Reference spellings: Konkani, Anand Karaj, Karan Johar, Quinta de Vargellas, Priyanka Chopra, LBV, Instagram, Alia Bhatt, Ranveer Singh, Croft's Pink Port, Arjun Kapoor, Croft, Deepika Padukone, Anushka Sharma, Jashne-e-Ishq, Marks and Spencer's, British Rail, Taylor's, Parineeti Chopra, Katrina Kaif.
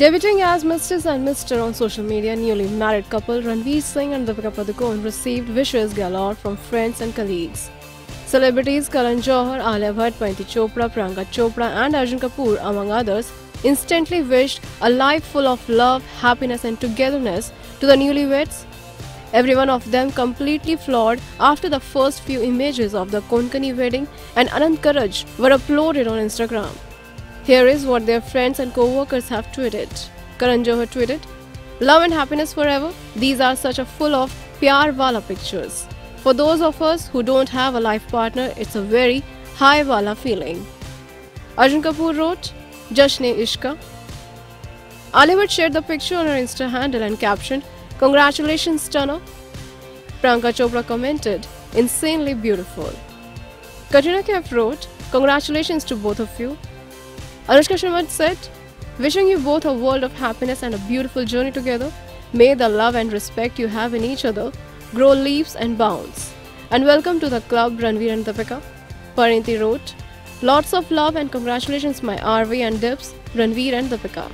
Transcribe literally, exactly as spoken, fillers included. Debuting as Missus and Mister on social media, newly married couple Ranveer Singh and Deepika Padukone received wishes galore from friends and colleagues. Celebrities Karan Johar, Alia Bhatt, Parineeti Chopra, Priyanka Chopra and Arjun Kapoor, among others, instantly wished a life full of love, happiness and togetherness to the newlyweds. Every one of them completely floored after the first few images of the Konkani wedding and Anand Karaj were uploaded on Instagram. Here is what their friends and co-workers have tweeted. Karan Johar tweeted, "Love and happiness forever. These are such a full of pyar wala pictures. For those of us who don't have a life partner, it's a very high wala feeling." Arjun Kapoor wrote, "Jashne-e-Ishq." Alia Bhatt shared the picture on her Insta handle and captioned, "Congratulations, stunner." Priyanka Chopra commented, "Insanely beautiful." Katrina Kaif wrote, "Congratulations to both of you." Anushka Sharma said, "Wishing you both a world of happiness and a beautiful journey together. May the love and respect you have in each other grow leaps and bounds. And welcome to the club, Ranveer and Deepika." Parineeti wrote, "Lots of love and congratulations, my R V and Dips, Ranveer and Deepika."